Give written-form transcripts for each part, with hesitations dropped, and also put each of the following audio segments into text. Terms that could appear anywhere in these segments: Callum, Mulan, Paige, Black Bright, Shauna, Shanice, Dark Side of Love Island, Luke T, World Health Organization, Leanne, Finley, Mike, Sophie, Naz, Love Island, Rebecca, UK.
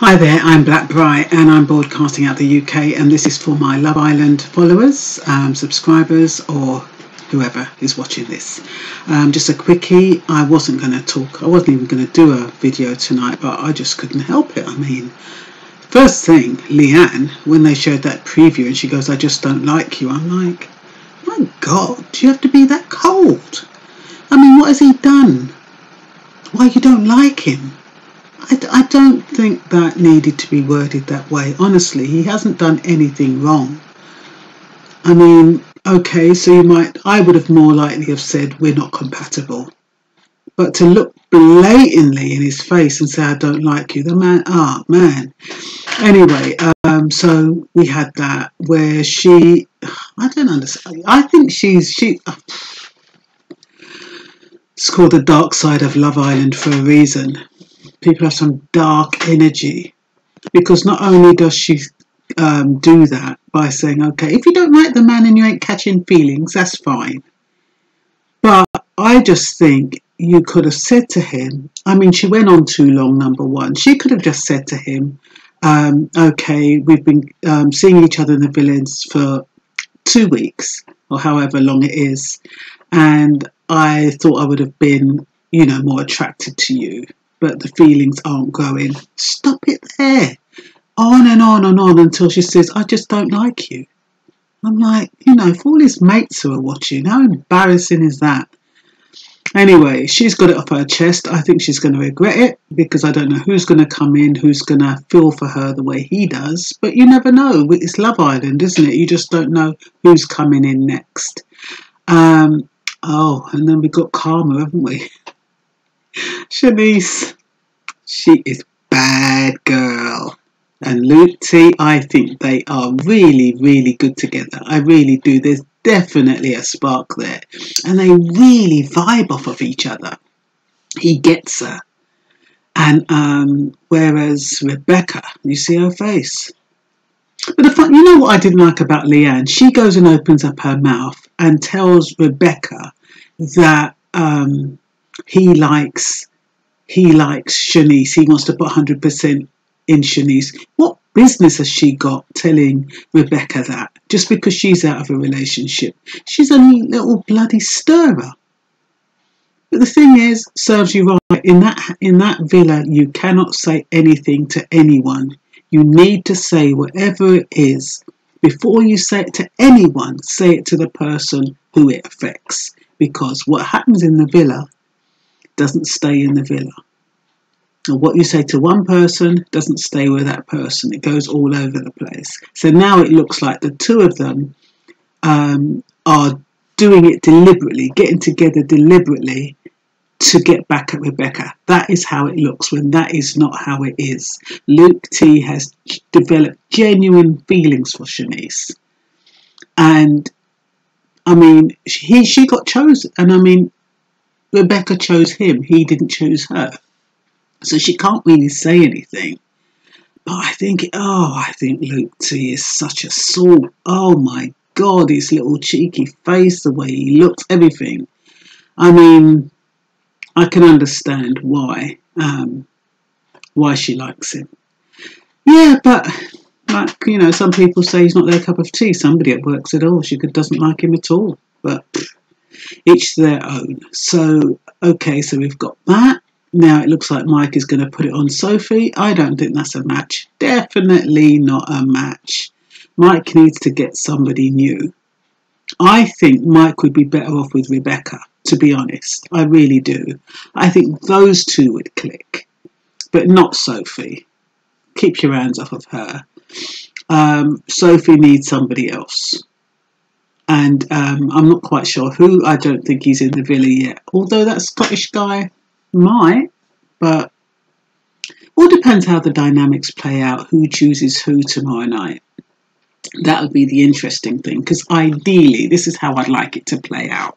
Hi there, I'm Black Bright and I'm broadcasting out the UK, and this is for my Love Island followers, subscribers, or whoever is watching this. Just a quickie. I wasn't even going to do a video tonight, but I just couldn't help it. I mean, first thing, Leanne, when they showed that preview and she goes, "I just don't like you," I'm like, my God, do you have to be that cold? I mean, what has he done? Why you don't like him? I don't think that needed to be worded that way. Honestly, he hasn't done anything wrong. I mean, okay, so I would have more likely have said we're not compatible. But to look blatantly in his face and say, "I don't like you," the man, ah, man. Anyway, so we had that where she, I don't understand. I think it's called the Dark Side of Love Island for a reason. People have some dark energy, because not only does she do that by saying, okay, if you don't like the man and you ain't catching feelings, that's fine. But I just think you could have said to him, I mean, she went on too long, number one. She could have just said to him, okay, we've been seeing each other in the villains for 2 weeks or however long it is, and I thought I would have been, you know, more attracted to you, but the feelings aren't growing. Stop it there. On and on and on until she says, "I just don't like you." I'm like, you know, if all his mates who are watching, how embarrassing is that? Anyway, she's got it off her chest. I think she's going to regret it, because I don't know who's going to come in, who's going to feel for her the way he does. But you never know. It's Love Island, isn't it? You just don't know who's coming in next. Oh, and then we got karma, haven't we? Shanice, she is bad girl, and Luke T, I think they are really, really good together. I really do. There's definitely a spark there, and they really vibe off of each other. He gets her, and whereas Rebecca, you see her face. But the fun, you know what I didn't like about Leanne? She goes and opens up her mouth and tells Rebecca that he likes Shanice. He wants to put 100% in Shanice. What business has she got telling Rebecca that? Just because she's out of a relationship. She's a little bloody stirrer. But the thing is, serves you right. In that villa, you cannot say anything to anyone. You need to say whatever it is. Before you say it to anyone, say it to the person who it affects. Because what happens in the villa doesn't stay in the villa, and what you say to one person doesn't stay with that person. It goes all over the place. So now it looks like the two of them are doing it deliberately, getting together deliberately to get back at Rebecca. That is how it looks, when that is not how it is. Luke T has developed genuine feelings for Shanice, and I mean, she got chosen, and I mean, Rebecca chose him. He didn't choose her. So she can't really say anything. But I think Luke T is such a salt. Oh my God, his little cheeky face, the way he looks, everything. I mean, I can understand why she likes him. Yeah, but like, you know, some people say he's not their cup of tea. Somebody at work said, "Oh, she doesn't like him at all." But each their own. So okay, so we've got that. Now it looks like Mike is going to put it on Sophie. I don't think that's a match. Definitely not a match. Mike needs to get somebody new. I think Mike would be better off with Rebecca, to be honest. I really do. I think those two would click, but not Sophie. Keep your hands off of her. Sophie needs somebody else. And I'm not quite sure who. I don't think he's in the villa yet. Although that Scottish guy might. But all depends how the dynamics play out. Who chooses who tomorrow night. That would be the interesting thing. Because ideally, this is how I'd like it to play out.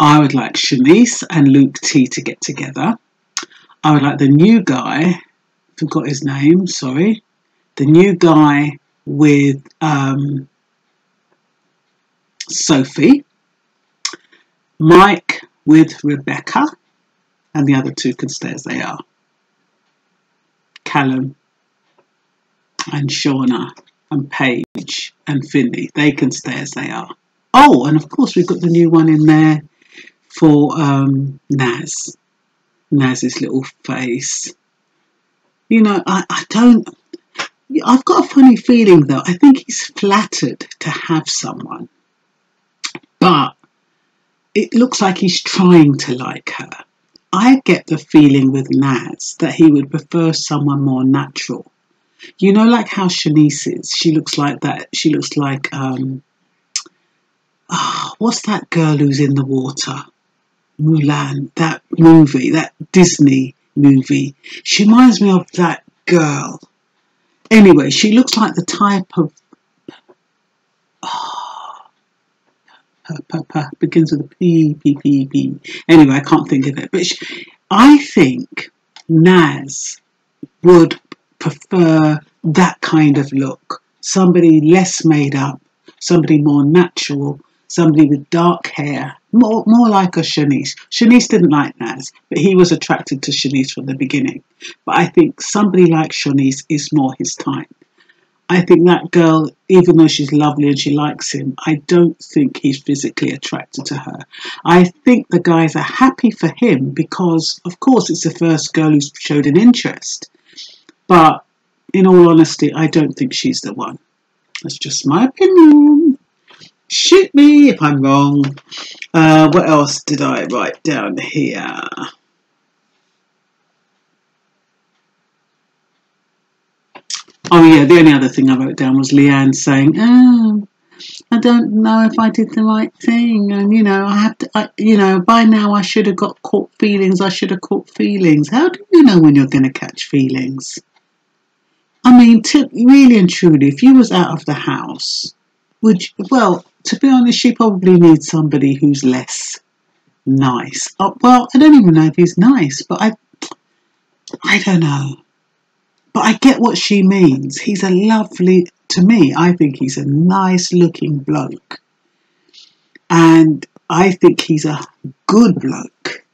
I would like Shanice and Luke T to get together. I would like the new guy. Forgot his name, sorry. The new guy with Sophie, Mike with Rebecca, and the other two can stay as they are. Callum and Shauna and Paige and Finley. They can stay as they are. Oh, and of course we've got the new one in there for Naz. Naz's little face. You know, I don't... I've got a funny feeling though. I think he's flattered to have someone. But it looks like he's trying to like her. I get the feeling with Naz that he would prefer someone more natural. You know, like how Shanice is. She looks like that. She looks like, what's that girl who's in the water? Mulan, that movie, that Disney movie. She reminds me of that girl. Anyway, she looks like the type of... begins with a P. Anyway, I can't think of it. But I think Naz would prefer that kind of look. Somebody less made up, somebody more natural, somebody with dark hair, more like a Shanice. Shanice didn't like Naz, but he was attracted to Shanice from the beginning. But I think somebody like Shanice is more his type. I think that girl, even though she's lovely and she likes him, I don't think he's physically attracted to her. I think the guys are happy for him because, of course, it's the first girl who's showed an interest. But in all honesty, I don't think she's the one. That's just my opinion. Shoot me if I'm wrong. What else did I write down here? Oh yeah, the only other thing I wrote down was Leanne saying, "Oh, I don't know if I did the right thing, and you know, by now I should have got caught feelings. I should have caught feelings." How do you know when you're going to catch feelings? I mean, really and truly, if you was out of the house, to be honest, she probably needs somebody who's less nice. Well, I don't even know if he's nice, but I don't know. But I get what she means. He's a lovely, to me, I think he's a nice looking bloke. And I think he's a good bloke.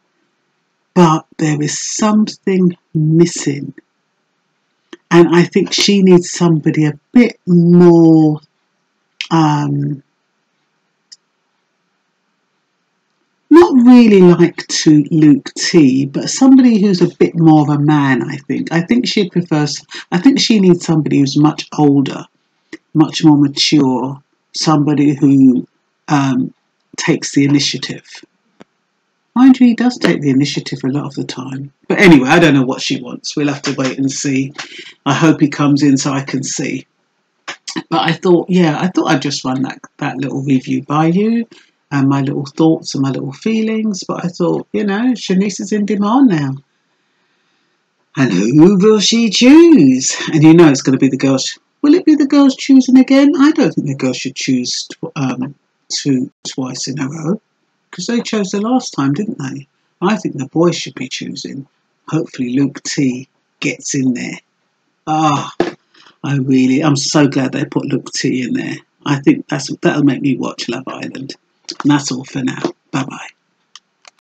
But there is something missing. And I think she needs somebody a bit more, not really like to Luke T, but somebody who's a bit more of a man, I think. I think she needs somebody who's much older, much more mature, somebody who takes the initiative. Mind you, he does take the initiative a lot of the time. But anyway, I don't know what she wants. We'll have to wait and see. I hope he comes in so I can see. But I thought I'd just run that little review by you. And my little thoughts and my little feelings. But I thought, you know, Shanice is in demand now. And who will she choose? And you know it's going to be the girls. Will it be the girls choosing again? I don't think the girls should choose twice in a row. Because they chose the last time, didn't they? I think the boys should be choosing. Hopefully Luke T gets in there. I'm so glad they put Luke T in there. I think that'll make me watch Love Island. And that's all for now. Bye-bye.